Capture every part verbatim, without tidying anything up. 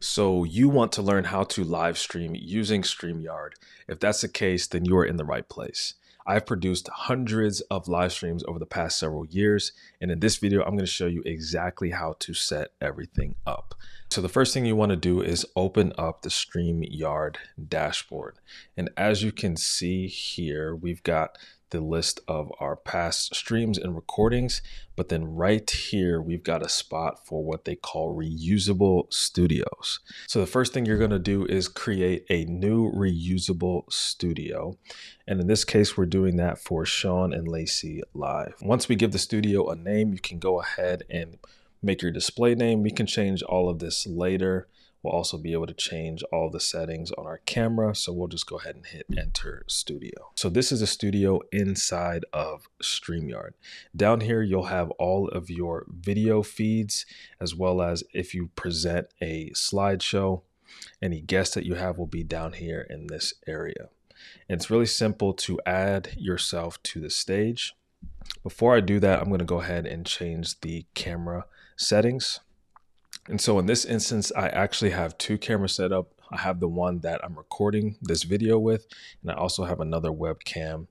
So you want to learn how to live stream using StreamYard. If that's the case, then you are in the right place. I've produced hundreds of live streams over the past several years, and in this video, I'm going to show you exactly how to set everything up. So the first thing you want to do is open up the StreamYard dashboard. And as you can see here, we've got the list of our past streams and recordings, but then right here, we've got a spot for what they call reusable studios. So the first thing you're gonna do is create a new reusable studio. And in this case, we're doing that for Shaun and Lacey Live. Once we give the studio a name, you can go ahead and make your display name. We can change all of this later. We'll also be able to change all the settings on our camera. So we'll just go ahead and hit enter studio. So this is a studio inside of StreamYard. Down here, you'll have all of your video feeds, as well as if you present a slideshow, any guests that you have will be down here in this area. And it's really simple to add yourself to the stage. Before I do that, I'm going to go ahead and change the camera settings. And so in this instance, I actually have two cameras set up. I have the one that I'm recording this video with, and I also have another webcam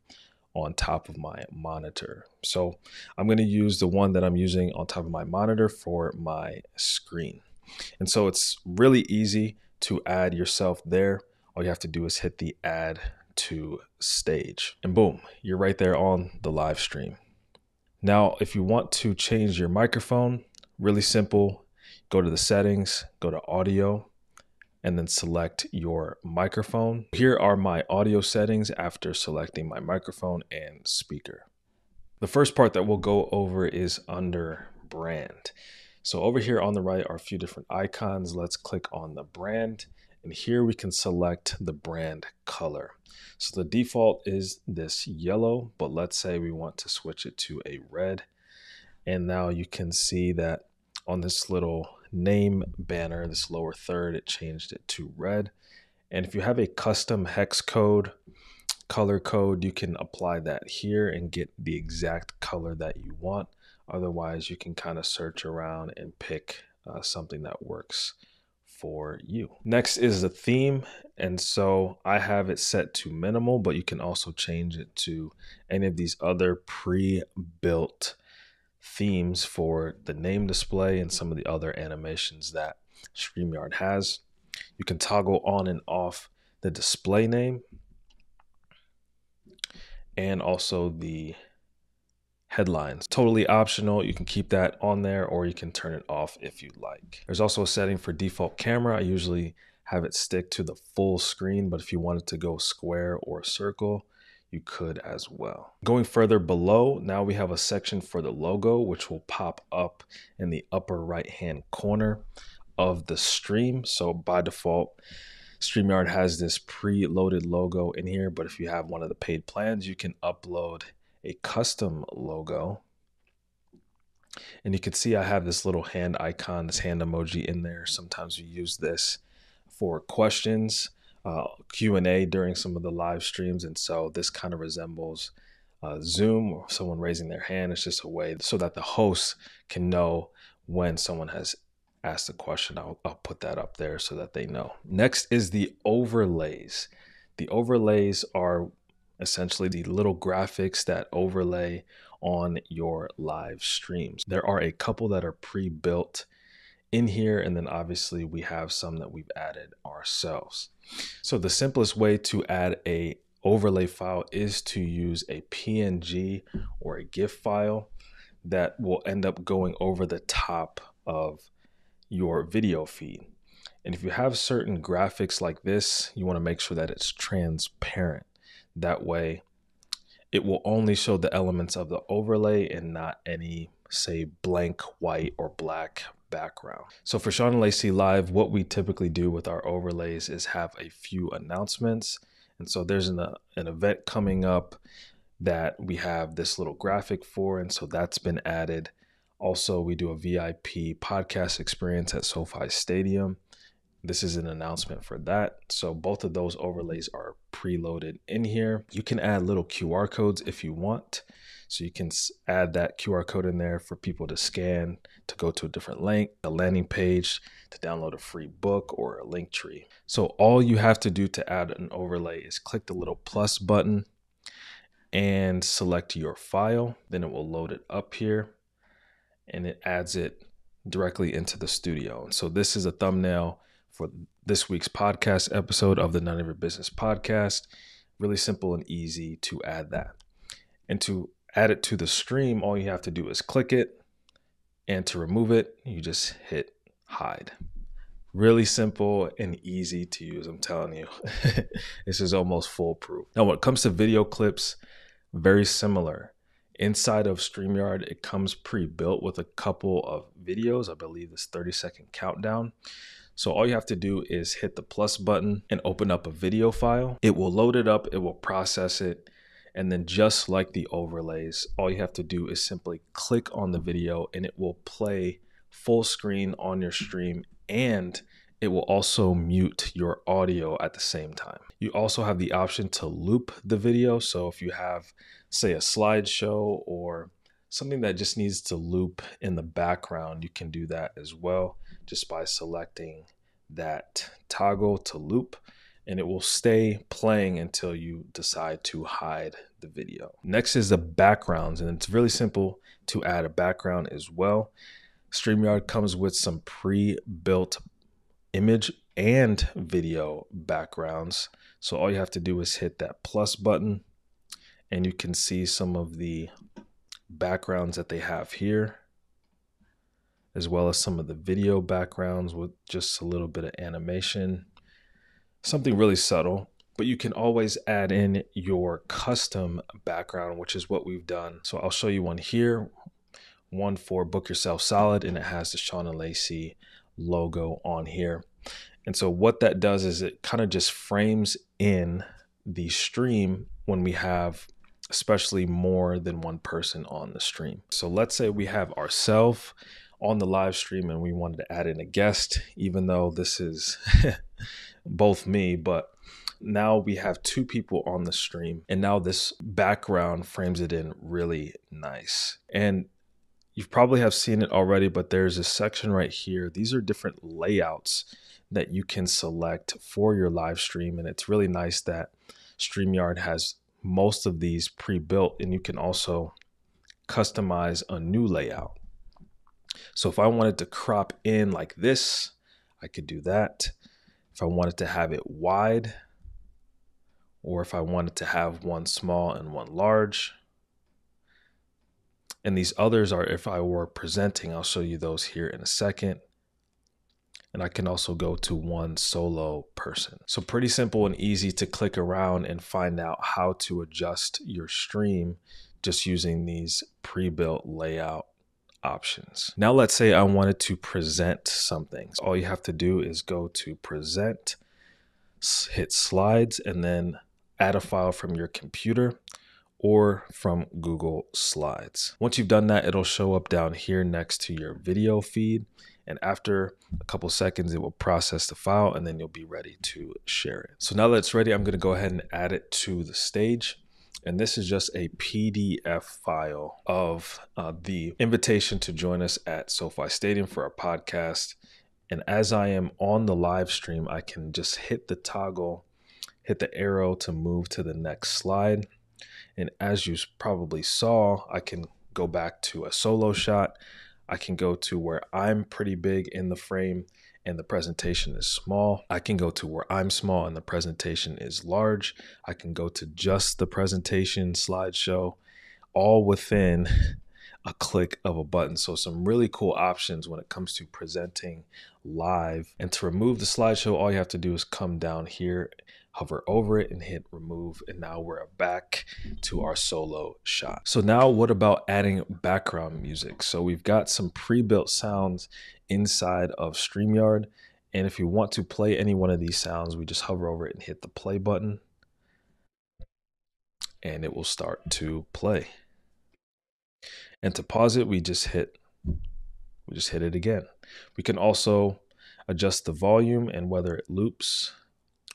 on top of my monitor. So I'm going to use the one that I'm using on top of my monitor for my screen. And so it's really easy to add yourself there. All you have to do is hit the add to stage, and boom, you're right there on the live stream. Now, if you want to change your microphone, really simple. Go to the settings, go to audio, and then select your microphone. Here are my audio settings after selecting my microphone and speaker. The first part that we'll go over is under brand. So over here on the right are a few different icons. Let's click on the brand, and here we can select the brand color. So the default is this yellow, but let's say we want to switch it to a red. And now you can see that on this little name banner, this lower third, it changed it to red. And if you have a custom hex code, color code, you can apply that here and get the exact color that you want. Otherwise, you can kind of search around and pick uh, something that works for you. Next is the theme. And so I have it set to minimal, but you can also change it to any of these other pre-built themes for the name display and some of the other animations that StreamYard has. You can toggle on and off the display name and also the headlines. Totally optional. You can keep that on there or you can turn it off if you like. There's also a setting for default camera. I usually have it stick to the full screen, but if you wanted to go square or circle, you could as well. Going further below, now we have a section for the logo, which will pop up in the upper right hand corner of the stream. So by default, StreamYard has this pre-loaded logo in here, but if you have one of the paid plans, you can upload a custom logo. And you can see I have this little hand icon, this hand emoji in there. Sometimes we use this for questions. Uh, Q and A during some of the live streams. And so this kind of resembles uh, Zoom or someone raising their hand. It's just a way so that the host can know when someone has asked a question. I'll, I'll put that up there so that they know. Next is the overlays. The overlays are essentially the little graphics that overlay on your live streams. There are a couple that are pre-built in here, and then obviously we have some that we've added ourselves. So the simplest way to add a overlay file is to use a P N G or a GIF file that will end up going over the top of your video feed. And if you have certain graphics like this, you want to make sure that it's transparent. That way it will only show the elements of the overlay and not any, say, blank white or black background. So for Shaun and Lacey Live, what we typically do with our overlays is have a few announcements. And so there's an, uh, an event coming up that we have this little graphic for, and so that's been added. Also, we do a V I P podcast experience at SoFi Stadium. This is an announcement for that. So both of those overlays are preloaded in here. You can add little Q R codes if you want. So you can add that Q R code in there for people to scan, to go to a different link, a landing page, to download a free book or a link tree. So all you have to do to add an overlay is click the little plus button and select your file. Then it will load it up here and it adds it directly into the studio. And so this is a thumbnail for this week's podcast episode of the None of Your Business podcast. Really simple and easy to add that. And to add it to the stream, all you have to do is click it, and to remove it, you just hit hide. Really simple and easy to use, I'm telling you. This is almost foolproof. Now, when it comes to video clips, very similar. Inside of StreamYard, it comes pre-built with a couple of videos. I believe this thirty second countdown. So all you have to do is hit the plus button and open up a video file. It will load it up, it will process it. And then just like the overlays, all you have to do is simply click on the video and it will play full screen on your stream, and it will also mute your audio at the same time. You also have the option to loop the video. So if you have, say, a slideshow or something that just needs to loop in the background, you can do that as well just by selecting that toggle to loop. And it will stay playing until you decide to hide the video. Next is the backgrounds, and it's really simple to add a background as well. StreamYard comes with some pre-built image and video backgrounds. So all you have to do is hit that plus button, and you can see some of the backgrounds that they have here, as well as some of the video backgrounds with just a little bit of animation. Something really subtle, but you can always add in your custom background, which is what we've done. So I'll show you one here, one for Book Yourself Solid, and it has the Shaun and Lacey logo on here. And so what that does is it kind of just frames in the stream when we have especially more than one person on the stream. So let's say we have ourselves on the live stream and we wanted to add in a guest, even though this is both me, but now we have two people on the stream, and now this background frames it in really nice. And you probably have seen it already, but there's a section right here. These are different layouts that you can select for your live stream, and it's really nice that StreamYard has most of these pre-built, and you can also customize a new layout. So if I wanted to crop in like this, I could do that. If I wanted to have it wide, or if I wanted to have one small and one large. And these others are if I were presenting. I'll show you those here in a second. And I can also go to one solo person. So pretty simple and easy to click around and find out how to adjust your stream just using these pre-built layout options. Now let's say I wanted to present something. So all you have to do is go to present, hit slides, and then add a file from your computer or from Google Slides. Once you've done that, it'll show up down here next to your video feed. And after a couple seconds, it will process the file, and then you'll be ready to share it. So now that it's ready, I'm going to go ahead and add it to the stage. And this is just a P D F file of uh, the invitation to join us at SoFi Stadium for our podcast. And as I am on the live stream, I can just hit the toggle, hit the arrow to move to the next slide. And as you probably saw, I can go back to a solo shot. I can go to where I'm pretty big in the frame and the presentation is small. I can go to where I'm small and the presentation is large. I can go to just the presentation slideshow, all within a click of a button. So some really cool options when it comes to presenting live. And to remove the slideshow, all you have to do is come down here, hover over it, and hit remove. And now we're back to our solo shot. So now what about adding background music? So we've got some pre-built sounds inside of StreamYard. And if you want to play any one of these sounds, we just hover over it and hit the play button, and it will start to play. And to pause it, we just hit, we just hit it again. We can also adjust the volume and whether it loops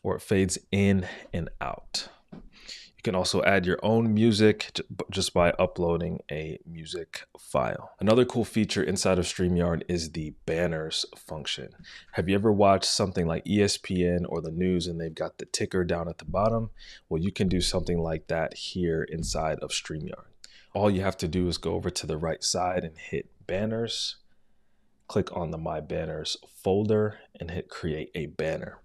or it fades in and out. You can also add your own music just by uploading a music file. Another cool feature inside of StreamYard is the banners function. Have you ever watched something like E S P N or the news and they've got the ticker down at the bottom? Well, you can do something like that here inside of StreamYard. All you have to do is go over to the right side and hit banners, click on the My Banners folder and hit create a banner.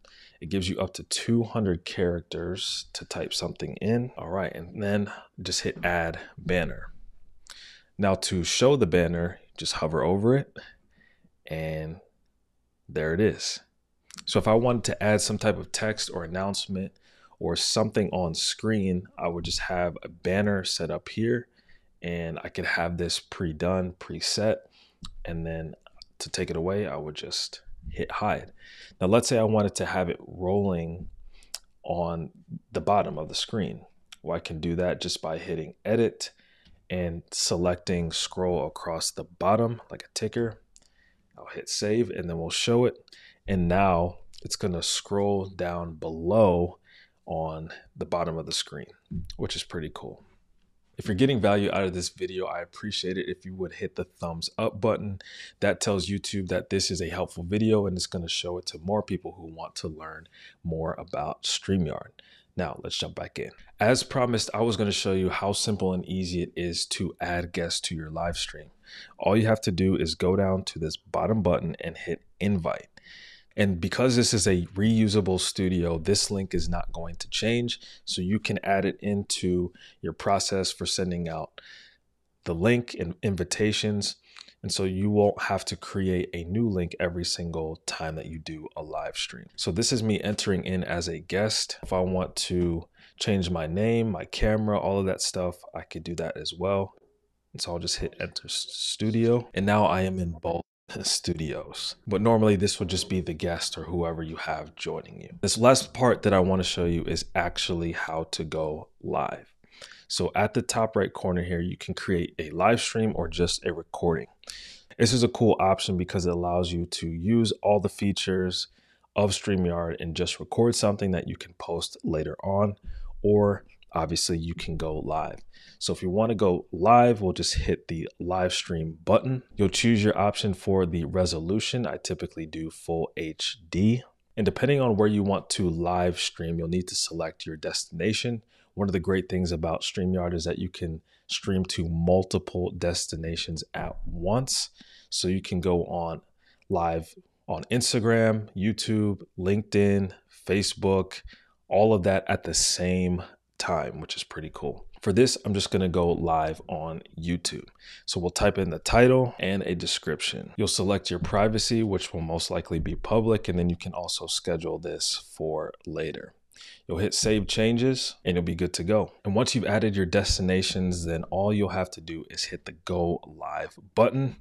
It gives you up to two hundred characters to type something in. All right, and then just hit add banner. Now to show the banner, just hover over it and there it is. So if I wanted to add some type of text or announcement or something on screen, I would just have a banner set up here and I could have this pre-done, preset, and then to take it away, I would just hit hide. Now, let's say I wanted to have it rolling on the bottom of the screen. Well, I can do that just by hitting edit and selecting scroll across the bottom like a ticker. I'll hit save and then we'll show it. And now it's going to scroll down below on the bottom of the screen, which is pretty cool. If you're getting value out of this video, I appreciate it if you would hit the thumbs up button. That tells YouTube that this is a helpful video and it's going to show it to more people who want to learn more about StreamYard. Now let's jump back in. As promised, I was going to show you how simple and easy it is to add guests to your live stream. All you have to do is go down to this bottom button and hit invite. And because this is a reusable studio, this link is not going to change. So you can add it into your process for sending out the link and invitations. And so you won't have to create a new link every single time that you do a live stream. So this is me entering in as a guest. If I want to change my name, my camera, all of that stuff, I could do that as well. And so I'll just hit enter studio. And now I am in both studios, but normally this would just be the guest or whoever you have joining you. This last part that I want to show you is actually how to go live. So at the top right corner here, you can create a live stream or just a recording. This is a cool option because it allows you to use all the features of StreamYard and just record something that you can post later on, or obviously you can go live. So if you want to go live, we'll just hit the live stream button. You'll choose your option for the resolution. I typically do full H D. And depending on where you want to live stream, you'll need to select your destination. One of the great things about StreamYard is that you can stream to multiple destinations at once. So you can go on live on Instagram, YouTube, LinkedIn, Facebook, all of that at the same time. time, which is pretty cool. For this, I'm just going to go live on YouTube. So we'll type in the title and a description. You'll select your privacy, which will most likely be public, and then you can also schedule this for later. You'll hit save changes and you'll be good to go. And once you've added your destinations, then all you'll have to do is hit the go live button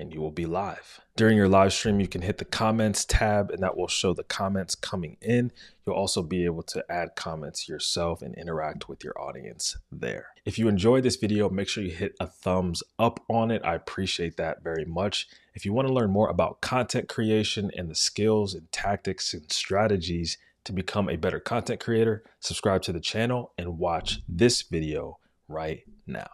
and you will be live. During your live stream, you can hit the comments tab and that will show the comments coming in. You'll also be able to add comments yourself and interact with your audience there. If you enjoyed this video, make sure you hit a thumbs up on it. I appreciate that very much. If you want to learn more about content creation and the skills and tactics and strategies to become a better content creator, subscribe to the channel and watch this video right now.